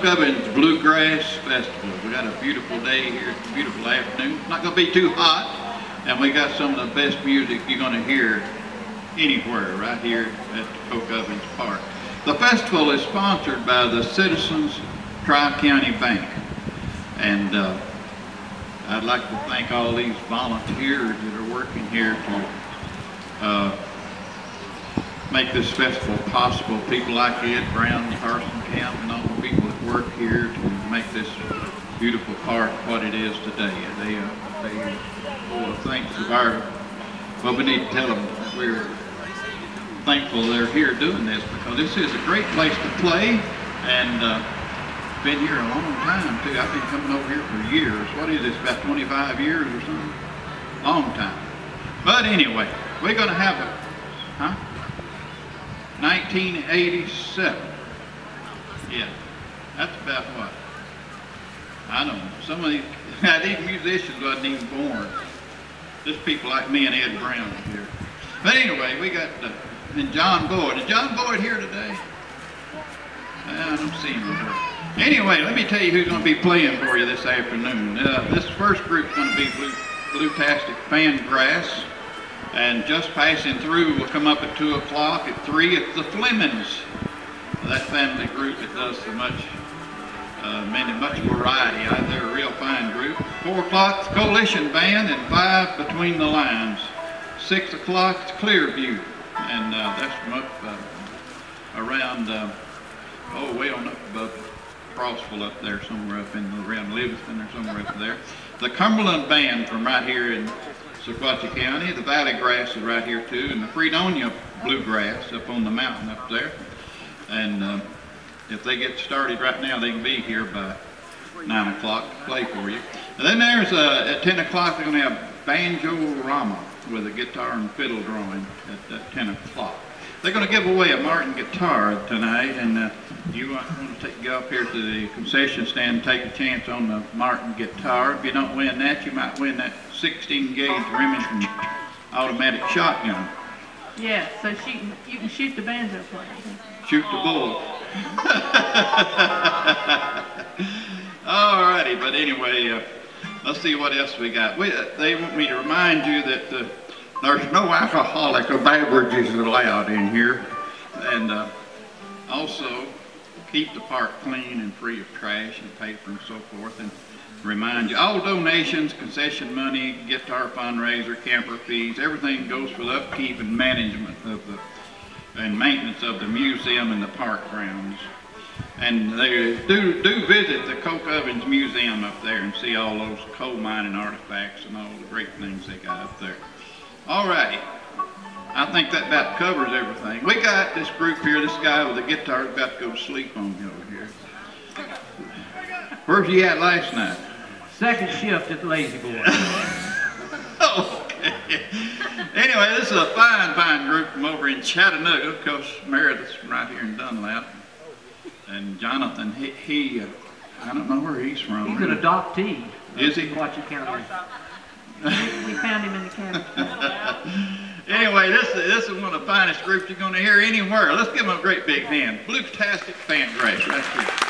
Coke Ovens Bluegrass Festival. We got a beautiful day here, beautiful afternoon. It's not going to be too hot, and we got some of the best music you're going to hear anywhere right here at the Coke Ovens Park. The festival is sponsored by the Citizens Tri County Bank, and I'd like to thank all these volunteers that are working here to make this festival possible. People like Ed Brown, Carson Camp, and all the people that work here to make this beautiful park what it is today. They full of thanks of our, well, we need to tell them that we're thankful they're here doing this, because this is a great place to play, and been here a long time too. I've been coming over here for years. What is this, about 25 years or something? Long time. But anyway, we're gonna have a, 1987. Yeah, that's about what? I don't know. Some of these musicians wasn't even born. Just people like me and Ed Brown here. But anyway, we got and John Boyd. Is John Boyd here today? I don't see him over. Anyway, let me tell you who's going to be playing for you this afternoon. This first group's going to be blue tastic fangrass. And Just Passing Through will come up at 2 o'clock. At 3, it's the Flemings, that family group that does so much, much variety. They're a real fine group. 4 o'clock, Coalition Band, and 5, Between the Lines. 6 o'clock, Clearview, and that's from up around, way on up above Crossville up there, somewhere up in around Livingston or somewhere up there. The Cumberland Band from right here in Sequatchie County. The Valley Grass is right here too, and the Fredonia Bluegrass up on the mountain up there. And if they get started right now, they can be here by 9 o'clock to play for you. And then there's, at 10 o'clock, they're going to have Banjo-Rama with a guitar and fiddle drawing at 10 o'clock. They're going to give away a Martin guitar tonight, and you want to go up here to the concession stand and take a chance on the Martin guitar. If you don't win that, you might win that 16-gauge Remington automatic shotgun. Yeah, so you can shoot the banjo player. Shoot the bull. All righty, but anyway, let's see what else we got. They want me to remind you that there's no alcoholic or beverages allowed in here, and also keep the park clean and free of trash and paper and so forth. And remind you, all donations, concession money, guitar fundraiser, camper fees, everything goes for the upkeep and management of the and maintenance of the museum and the park grounds. And they do visit the Coke Ovens Museum up there and see all those coal mining artifacts and all the great things they got up there. Alrighty, I think that about covers everything. We got this group here, this guy with the guitar is about to go to sleep on me over here. Where's he at last night? Second shift at Lazy Boy. Okay. Anyway, this is a fine, fine group from over in Chattanooga. Of course, Meredith's from right here in Dunlap. And Jonathan, he I don't know where he's from. He's an adoptee. Is he? Sequatchie County. We found him in the cabin. Anyway, this is one of the finest groups you're going to hear anywhere. Let's give them a great big hand. Blue Tastic Fangrass. That's it.